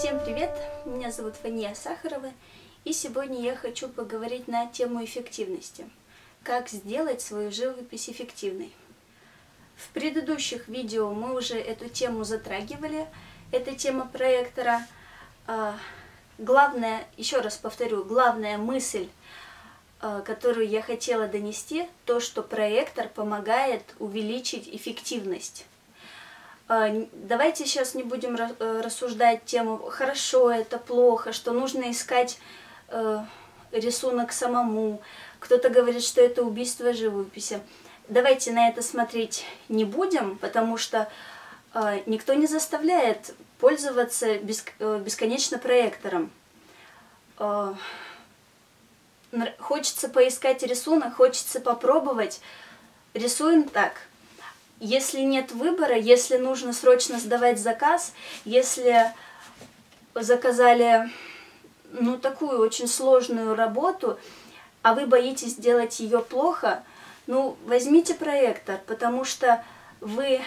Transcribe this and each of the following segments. Всем привет! Меня зовут Фания Сахарова, и сегодня я хочу поговорить на тему эффективности. Как сделать свою живопись эффективной? В предыдущих видео мы уже эту тему затрагивали. Это тема проектора. Главное, еще раз повторю, главная мысль, которую я хотела донести, то, что проектор помогает увеличить эффективность. Давайте сейчас не будем рассуждать тему «хорошо, это плохо», что нужно искать рисунок самому. Кто-то говорит, что это убийство живописи. Давайте на это смотреть не будем, потому что никто не заставляет пользоваться бесконечно проектором. Хочется поискать рисунок, хочется попробовать. Рисуем так. Если нет выбора, если нужно срочно сдавать заказ, если заказали такую очень сложную работу, а вы боитесь делать ее плохо, возьмите проектор, потому что вы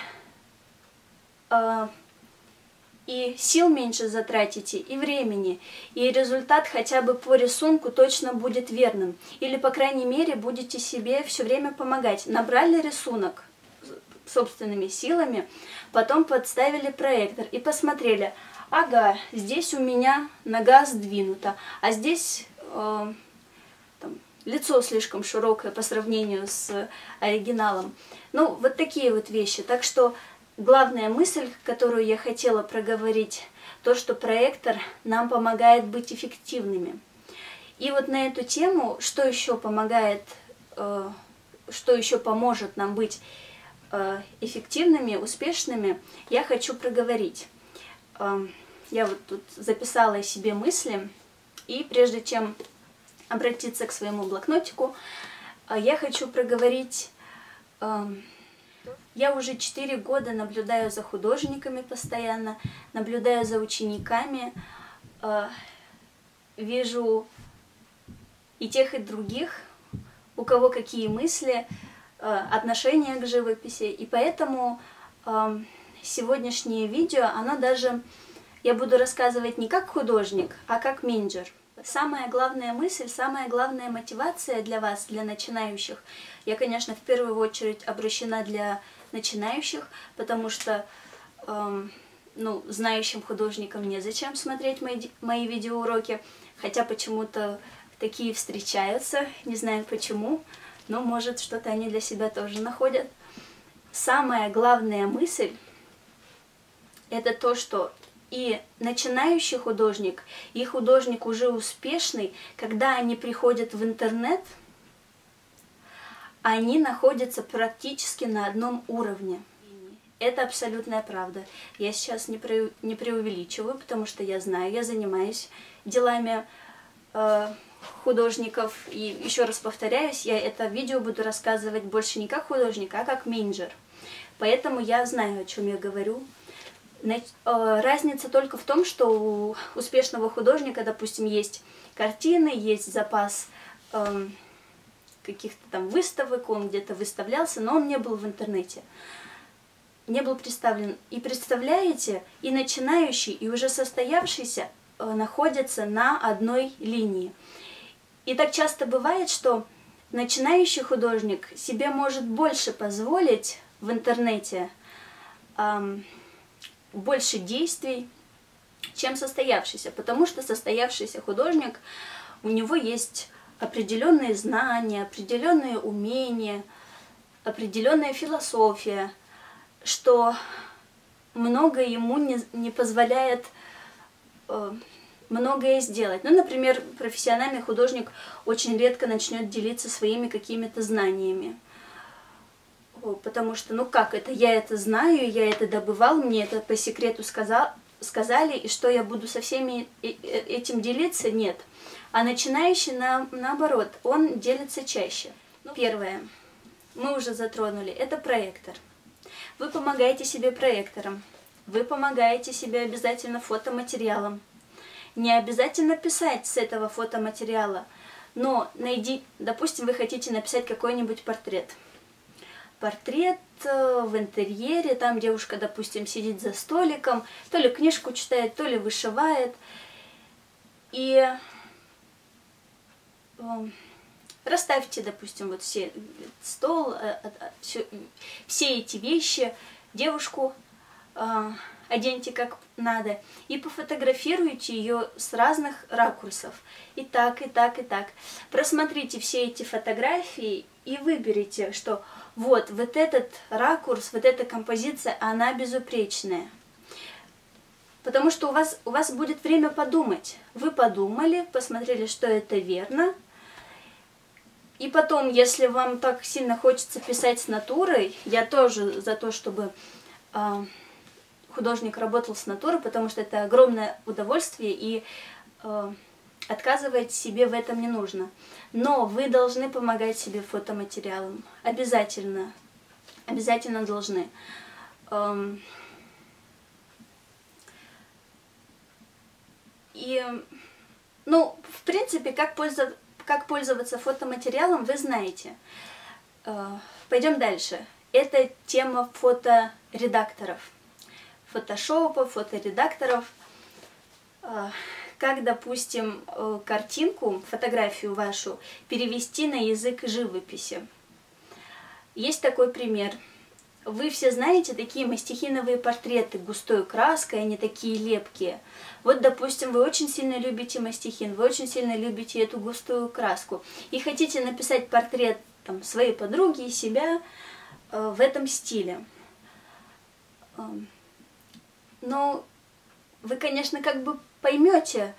и сил меньше затратите, и времени, и результат хотя бы по рисунку точно будет верным. Или, по крайней мере, будете себе все время помогать. Набрали рисунок собственными силами, потом подставили проектор и посмотрели, ага, здесь у меня нога сдвинута, а здесь лицо слишком широкое по сравнению с оригиналом. Вот такие вот вещи. Так что главная мысль, которую я хотела проговорить, то, что проектор нам помогает быть эффективными. И вот на эту тему, что еще помогает, что еще поможет нам быть эффективными, успешными, я хочу проговорить. Я вот тут записала себе мысли, и прежде чем обратиться к своему блокнотику, я хочу проговорить. Я уже 4 года наблюдаю за художниками постоянно, наблюдаю за учениками, вижу и тех, и других, у кого какие мысли, отношение к живописи, и поэтому сегодняшнее видео, оно даже, я буду рассказывать не как художник, а как менеджер. Самая главная мысль, самая главная мотивация для вас, для начинающих, я, конечно, в первую очередь обращена для начинающих, потому что, знающим художникам незачем смотреть мои видеоуроки, хотя почему-то такие встречаются, не знаю почему. Но, может, что-то они для себя тоже находят. Самая главная мысль – это то, что и начинающий художник, и художник уже успешный, когда они приходят в интернет, они находятся практически на одном уровне. Это абсолютная правда. Я сейчас не преувеличиваю, потому что я знаю, я занимаюсь делами художников, и еще раз повторяюсь, я это видео буду рассказывать больше не как художник, а как менеджер. Поэтому я знаю, о чем я говорю. Разница только в том, что у успешного художника, допустим, есть картины, есть запас каких-то там выставок, он где-то выставлялся, но он не был в интернете, не был представлен. И представляете, и начинающий, и уже состоявшийся находятся на одной линии. И так часто бывает, что начинающий художник себе может больше позволить в интернете, больше действий, чем состоявшийся, потому что состоявшийся художник, у него есть определенные знания, определенные умения, определенная философия, что многое ему не позволяет многое сделать. Например, профессиональный художник очень редко начнет делиться своими какими-то знаниями. Потому что, как это? Я это знаю, я это добывал, мне это по секрету сказали, и что я буду со всеми этим делиться? Нет. А начинающий, наоборот, он делится чаще. Первое, мы уже затронули, это проектор. Вы помогаете себе проектором. Вы помогаете себе обязательно фотоматериалом. Не обязательно писать с этого фотоматериала, но допустим, вы хотите написать какой-нибудь портрет. портрет в интерьере, там девушка, допустим, сидит за столиком, то ли книжку читает, то ли вышивает. И расставьте, допустим, вот все стол, все эти вещи, девушку оденьте как надо и пофотографируйте ее с разных ракурсов. И так, и так, и так. Просмотрите все эти фотографии и выберите, что вот этот ракурс, вот эта композиция, она безупречная. Потому что у вас будет время подумать. Вы подумали, посмотрели, что это верно. И потом, если вам так сильно хочется писать с натурой, я тоже за то, чтобы художник работал с натурой, потому что это огромное удовольствие, и отказывать себе в этом не нужно. Но вы должны помогать себе фотоматериалом. Обязательно. Обязательно должны. И, ну, в принципе, как пользоваться фотоматериалом, вы знаете. Пойдем дальше. Это тема фоторедакторов. Фотошопа, фоторедакторов. Как, допустим, картинку, фотографию вашу, перевести на язык живописи. Есть такой пример. Вы все знаете такие мастихиновые портреты густой краской, они такие лепкие. Вот, допустим, вы очень сильно любите мастихин, вы очень сильно любите эту густую краску и хотите написать портрет там своей подруги и себя в этом стиле. Но вы, конечно, как бы поймете,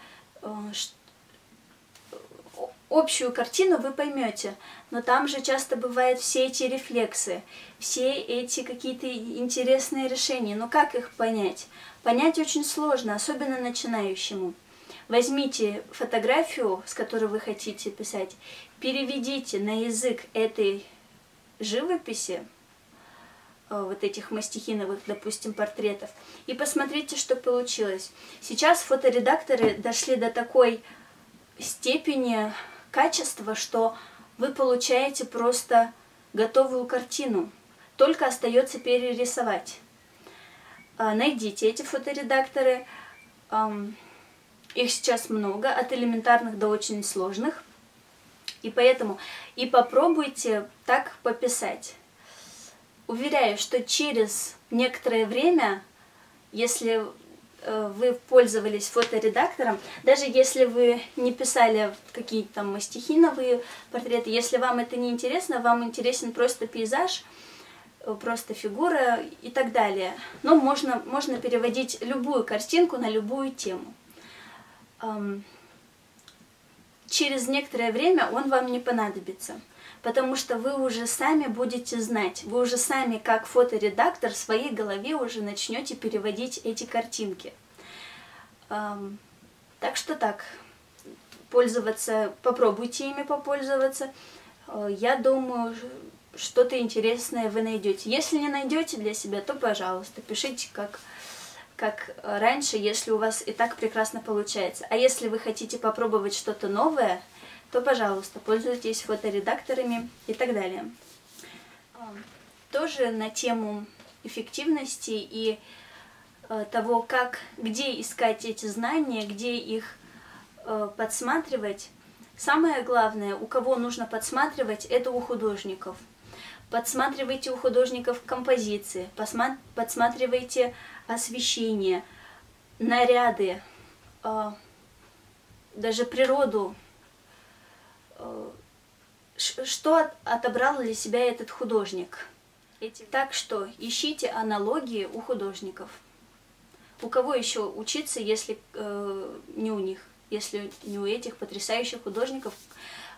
общую картину вы поймете, но там же часто бывают все эти рефлексы, все эти какие-то интересные решения. Но как их понять? Понять очень сложно, особенно начинающему. Возьмите фотографию, с которой вы хотите писать, переведите на язык этой живописи, вот этих мастихиновых, допустим, портретов, и посмотрите, что получилось. Сейчас фоторедакторы дошли до такой степени качества, что вы получаете просто готовую картину, только остается перерисовать. Найдите эти фоторедакторы, их сейчас много, от элементарных до очень сложных, и поэтому и попробуйте так пописать. Уверяю, что через некоторое время, если вы пользовались фоторедактором, даже если вы не писали какие-то там мастихиновые портреты, если вам это не интересно, вам интересен просто пейзаж, просто фигура и так далее. Но можно переводить любую картинку на любую тему. Через некоторое время он вам не понадобится. Потому что вы уже сами будете знать, вы уже сами, как фоторедактор, в своей голове уже начнете переводить эти картинки. Так что так, попробуйте ими попользоваться. Я думаю, что-то интересное вы найдете. Если не найдете для себя, то, пожалуйста, пишите как раньше, если у вас и так прекрасно получается. А если вы хотите попробовать что-то новое, то, пожалуйста, пользуйтесь фоторедакторами и так далее. Тоже на тему эффективности и того, где искать эти знания, где их подсматривать. Самое главное, у кого нужно подсматривать, это у художников. Подсматривайте у художников композиции, подсматривайте освещение, наряды, даже природу. Что отобрал для себя этот художник. Так что ищите аналогии у художников. У кого еще учиться, если не у них, если не у этих потрясающих художников,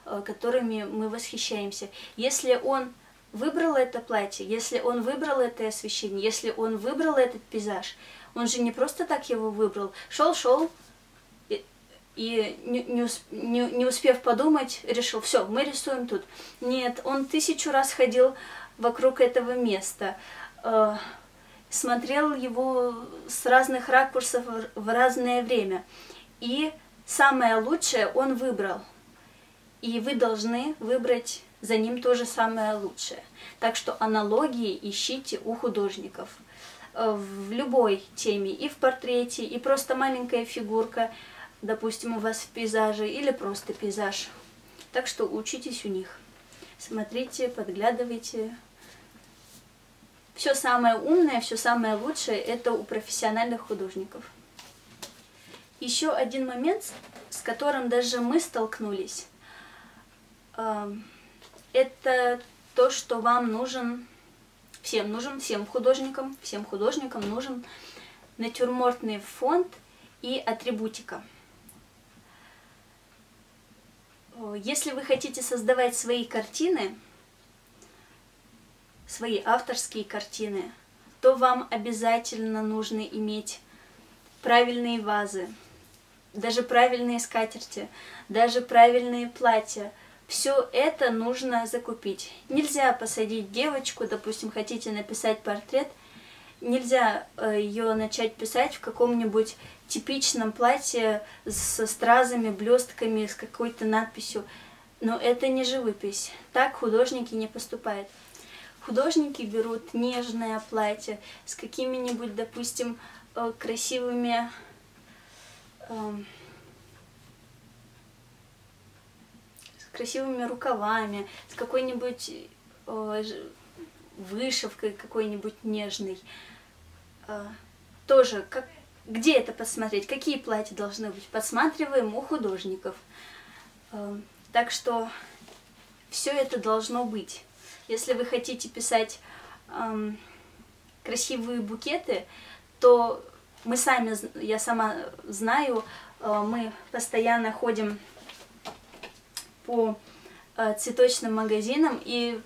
которыми мы восхищаемся. Если он выбрал это платье, если он выбрал это освещение, если он выбрал этот пейзаж, он же не просто так его выбрал. Шел-шел. И не успев подумать, решил, все, мы рисуем тут. Нет, он 1000 раз ходил вокруг этого места, смотрел его с разных ракурсов в разное время. И самое лучшее он выбрал. И вы должны выбрать за ним то же самое лучшее. Так что аналогии ищите у художников. В любой теме, и в портрете, и просто маленькая фигурка, допустим, у вас в пейзаже, или просто пейзаж. Так что учитесь у них. Смотрите, подглядывайте. Все самое умное, все самое лучшее это у профессиональных художников. Еще один момент, с которым даже мы столкнулись, это то, что вам нужен, всем художникам нужен натюрмортный фон и атрибутика. Если вы хотите создавать свои картины, свои авторские картины, то вам обязательно нужно иметь правильные вазы, даже правильные скатерти, даже правильные платья. Все это нужно закупить. Нельзя посадить девочку, допустим, хотите написать портрет, нельзя ее начать писать в каком-нибудь типичном платье со стразами, блестками, с какой-то надписью. Но это не живопись. Так художники не поступают. Художники берут нежное платье с какими-нибудь, допустим, красивыми рукавами, с какой-нибудь вышивкой какой-нибудь нежной. Тоже, где это посмотреть? Какие платья должны быть? Подсматриваем у художников. Так что все это должно быть. Если вы хотите писать красивые букеты, то мы сами, я сама знаю, мы постоянно ходим по цветочным магазинам, и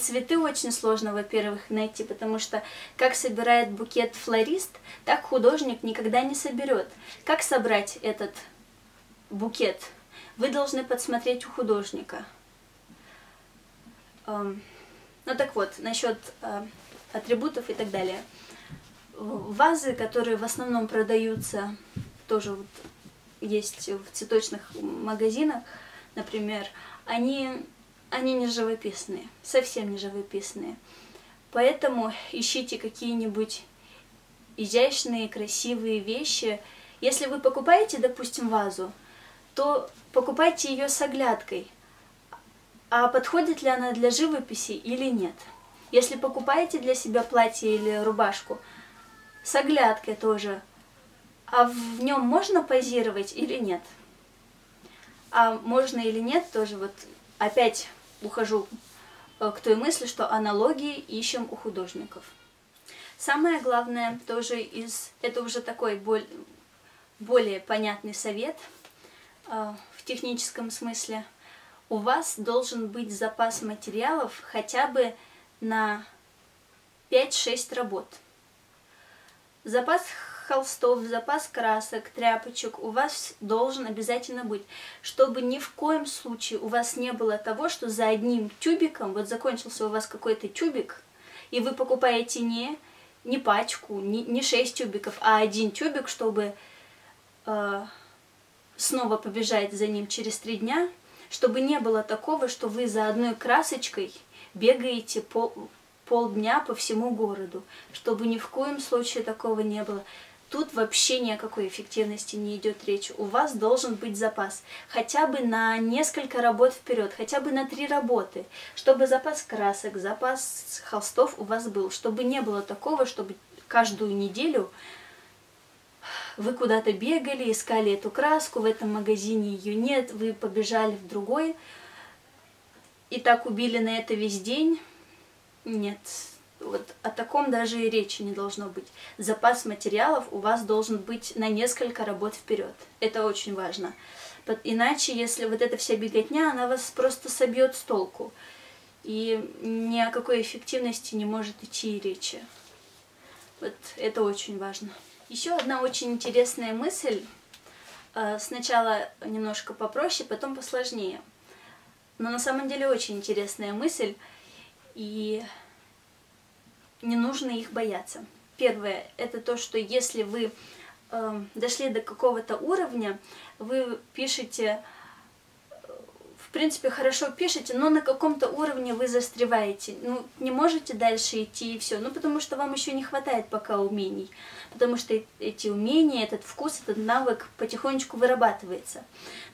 цветы очень сложно, во-первых, найти, потому что как собирает букет флорист, так художник никогда не соберет. Как собрать этот букет? Вы должны подсмотреть у художника. Ну так вот, насчет атрибутов и так далее. Вазы, которые в основном продаются, тоже вот есть в цветочных магазинах, например, они не живописные, совсем не живописные. Поэтому ищите какие-нибудь изящные, красивые вещи. Если вы покупаете, допустим, вазу, то покупайте ее с оглядкой, а подходит ли она для живописи или нет. Если покупаете для себя платье или рубашку, с оглядкой тоже, а в нем можно позировать или нет. А можно или нет, тоже вот опять ухожу к той мысли, что аналогии ищем у художников. Самое главное тоже это уже такой более понятный совет в техническом смысле. У вас должен быть запас материалов хотя бы на 5-6 работ. Запас холстов, запас красок, тряпочек у вас должен обязательно быть, чтобы ни в коем случае у вас не было того, что за одним тюбиком, вот закончился у вас какой-то тюбик, и вы покупаете не пачку, не 6 тюбиков, а один тюбик, чтобы снова побежать за ним через 3 дня, чтобы не было такого, что вы за одной красочкой бегаете полдня по всему городу, чтобы ни в коем случае такого не было. Тут вообще ни о какой эффективности не идет речь. У вас должен быть запас хотя бы на несколько работ вперед, хотя бы на 3 работы, чтобы запас красок, запас холстов у вас был, чтобы не было такого, чтобы каждую неделю вы куда-то бегали, искали эту краску, в этом магазине ее нет, вы побежали в другой, и так убили на это весь день. Нет, вот о таком даже и речи не должно быть. Запас материалов у вас должен быть на несколько работ вперед. Это очень важно. Иначе, если вот эта вся беготня, она вас просто собьет с толку. И ни о какой эффективности не может идти и речи. Вот это очень важно. Еще одна очень интересная мысль. Сначала немножко попроще, потом посложнее. Но на самом деле очень интересная мысль. И не нужно их бояться. Первое, это то, что если вы дошли до какого-то уровня, вы пишете в принципе, хорошо пишете, но на каком-то уровне вы застреваете. Ну, не можете дальше идти и все. Ну, потому что вам еще не хватает пока умений. Потому что эти умения, этот вкус, этот навык потихонечку вырабатывается.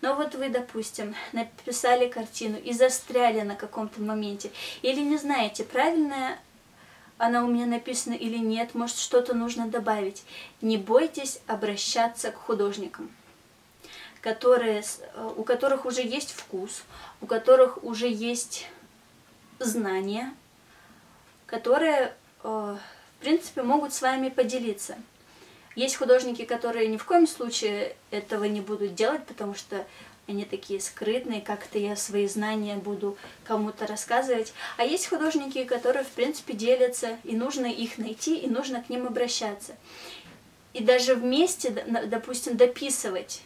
Но вот вы, допустим, написали картину и застряли на каком-то моменте. Или не знаете, правильная она у меня написана или нет, может, что-то нужно добавить. Не бойтесь обращаться к художникам, у которых уже есть вкус, у которых уже есть знания, которые, в принципе, могут с вами поделиться. Есть художники, которые ни в коем случае этого не будут делать, потому что они такие скрытные, как-то я свои знания буду кому-то рассказывать. А есть художники, которые, в принципе, делятся, и нужно их найти, и нужно к ним обращаться. И даже вместе, допустим, дописывать.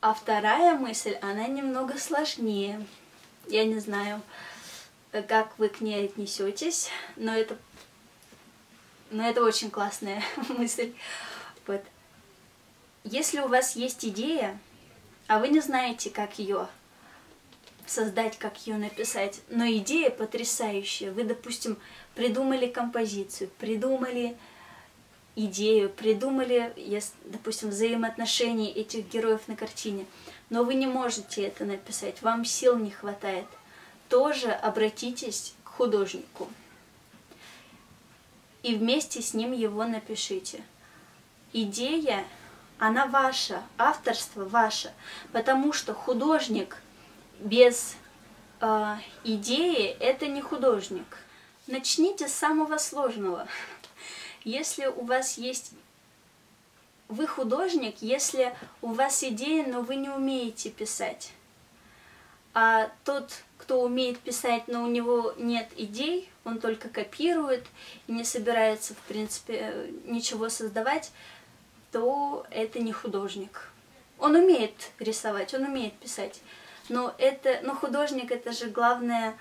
А вторая мысль, она немного сложнее. Я не знаю, как вы к ней отнесетесь, но это очень классная мысль. Вот. Если у вас есть идея, а вы не знаете, как ее создать, как ее написать, но идея потрясающая. Вы, допустим, придумали композицию, придумали идею, придумали, допустим, взаимоотношения этих героев на картине, но вы не можете это написать, вам сил не хватает, тоже обратитесь к художнику и вместе с ним его напишите. Идея, она ваша, авторство ваше, потому что художник без идеи – это не художник. Начните с самого сложного. Если у вас есть... Вы художник, если у вас идея, но вы не умеете писать. А тот, кто умеет писать, но у него нет идей, он только копирует, и не собирается, в принципе, ничего создавать, то это не художник. Он умеет рисовать, он умеет писать. Но художник — это же главное...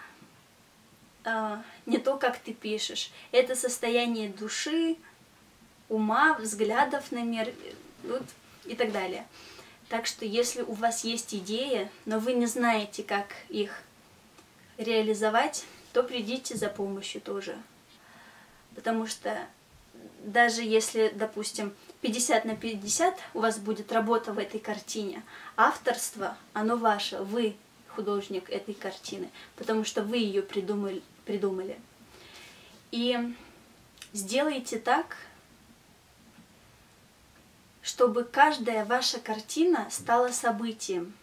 не то, как ты пишешь. Это состояние души, ума, взглядов на мир, вот, и так далее. Так что, если у вас есть идеи, но вы не знаете, как их реализовать, то придите за помощью тоже. Потому что даже если, допустим, 50 на 50 у вас будет работа в этой картине, авторство, оно ваше, вы художник этой картины, потому что вы ее придумали. И сделайте так, чтобы каждая ваша картина стала событием.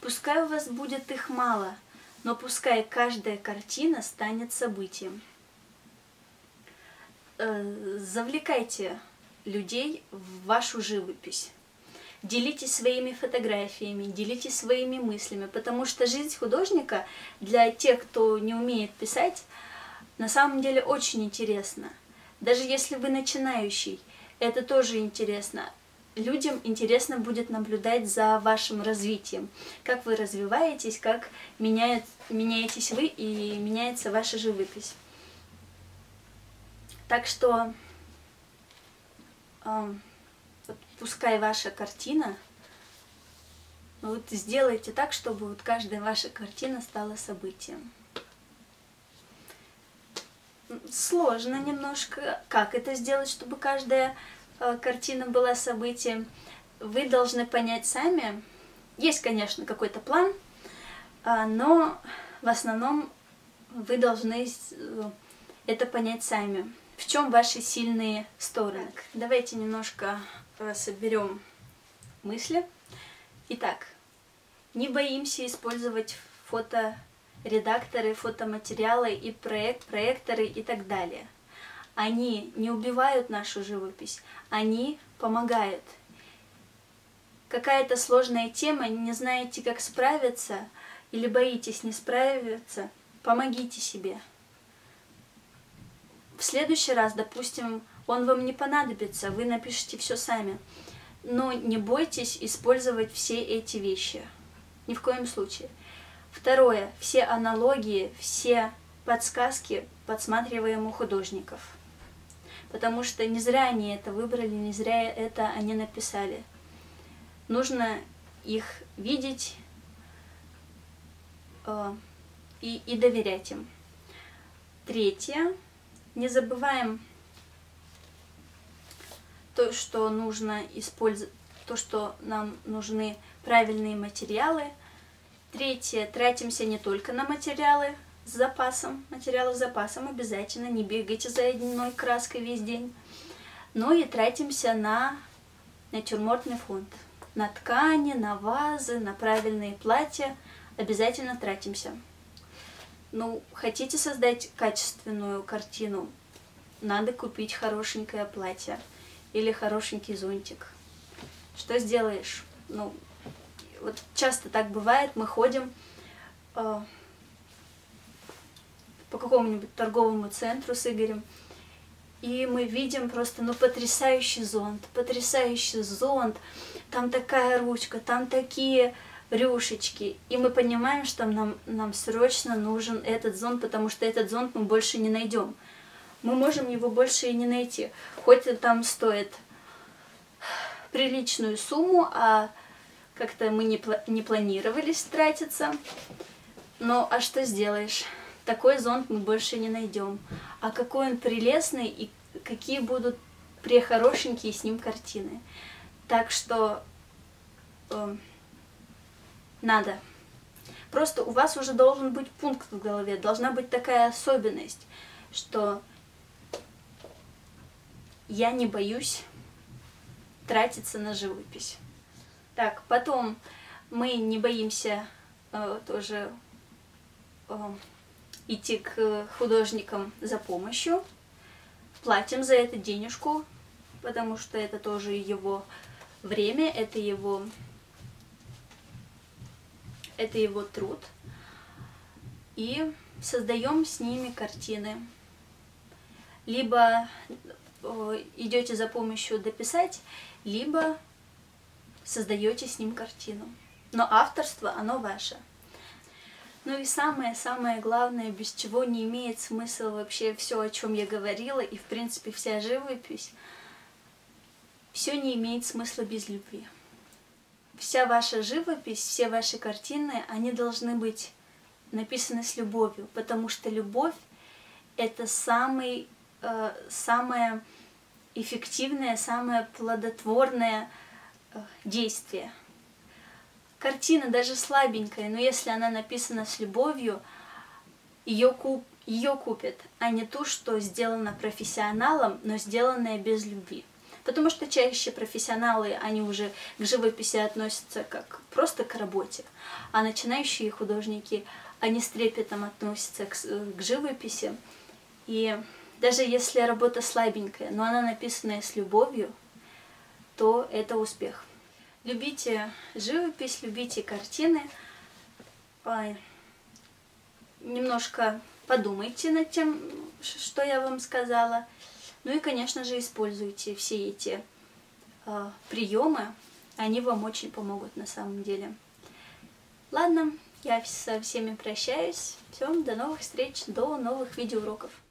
Пускай у вас будет их мало, но пускай каждая картина станет событием. Завлекайте людей в вашу живопись. Делитесь своими фотографиями, делитесь своими мыслями, потому что жизнь художника для тех, кто не умеет писать, на самом деле очень интересна. Даже если вы начинающий, это тоже интересно. Людям интересно будет наблюдать за вашим развитием, как вы развиваетесь, как меняетесь вы и меняется ваша живопись. Так что... пускай ваша картина, вот сделайте так, чтобы вот каждая ваша картина стала событием. Сложно немножко, как это сделать, чтобы каждая картина была событием. Вы должны понять сами. Есть, конечно, какой-то план, но в основном вы должны это понять сами. В чем ваши сильные стороны? Так, давайте немножко соберем мысли. Итак, не боимся использовать фоторедакторы, фотоматериалы и проекторы и так далее. Они не убивают нашу живопись, они помогают. Какая-то сложная тема, не знаете, как справиться, или боитесь не справиться, помогите себе. В следующий раз, допустим, он вам не понадобится, вы напишите все сами. Но не бойтесь использовать все эти вещи. Ни в коем случае. Второе. Все аналогии, все подсказки подсматриваем у художников. Потому что не зря они это выбрали, не зря это они написали. Нужно их видеть, и доверять им. Третье. Не забываем то, что нужно использовать, то, что нам нужны правильные материалы. Третье. Тратимся не только на материалы с запасом. Материалы с запасом обязательно, не бегайте за одной краской весь день. Но и тратимся на натюрмортный фонд. На ткани, на вазы, на правильные платья обязательно тратимся. Ну, хотите создать качественную картину, надо купить хорошенькое платье или хорошенький зонтик. Что сделаешь? Ну, вот часто так бывает, мы ходим по какому-нибудь торговому центру с Игорем, и мы видим просто, ну, потрясающий зонт, там такая ручка, там такие рюшечки, и мы понимаем, что нам срочно нужен этот зонт, потому что этот зонт мы больше не найдем. Мы можем его больше и не найти, хоть он там стоит приличную сумму, а как-то мы не планировались тратиться, но а что сделаешь? Такой зонт мы больше не найдем. А какой он прелестный и какие будут прехорошенькие с ним картины. Так что надо. Просто у вас уже должен быть пункт в голове, должна быть такая особенность, что я не боюсь тратиться на живопись. Так, потом мы не боимся тоже... идти к художникам за помощью, платим за это денежку, потому что это тоже его время, это его труд, и создаем с ними картины. Либо идете за помощью дописать, либо создаете с ним картину, но авторство оно ваше. Ну и самое-самое главное, без чего не имеет смысла вообще все, о чем я говорила, и в принципе вся живопись, все не имеет смысла без любви. Вся ваша живопись, все ваши картины, они должны быть написаны с любовью, потому что любовь — это самое эффективное, самое плодотворное действие. Картина даже слабенькая, но если она написана с любовью, ее купят, а не ту, что сделана профессионалом, но сделанная без любви. Потому что чаще профессионалы, они уже к живописи относятся как просто к работе, а начинающие художники, они с трепетом относятся к живописи. И даже если работа слабенькая, но она написанная с любовью, то это успех. Любите живопись, любите картины. Немножко подумайте над тем, что я вам сказала. Ну и, конечно же, используйте все эти приемы. Они вам очень помогут на самом деле. Ладно, я со всеми прощаюсь. Всем до новых встреч, до новых видеоуроков.